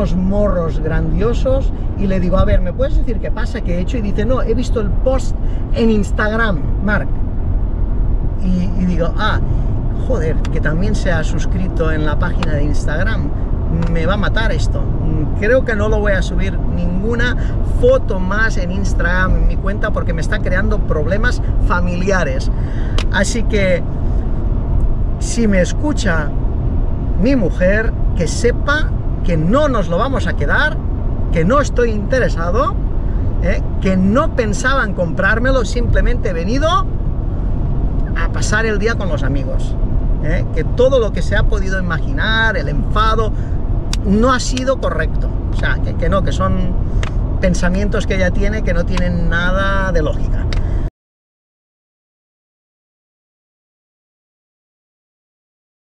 unos morros grandiosos y le digo, a ver, ¿me puedes decir qué pasa, qué he hecho? Y dice, no, he visto el post en Instagram, Marc. Y digo, ah, joder, que también se ha suscrito en la página de Instagram. Me va a matar esto. Creo que no lo voy a subir ninguna foto más en Instagram, en mi cuenta, porque me está creando problemas familiares. Así que, si me escucha mi mujer, que sepa que no nos lo vamos a quedar, que no estoy interesado, que no pensaba en comprármelo, simplemente he venido a pasar el día con los amigos. Que todo lo que se ha podido imaginar, el enfado, no ha sido correcto. O sea, que no, que son pensamientos que ella tiene que no tienen nada de lógica.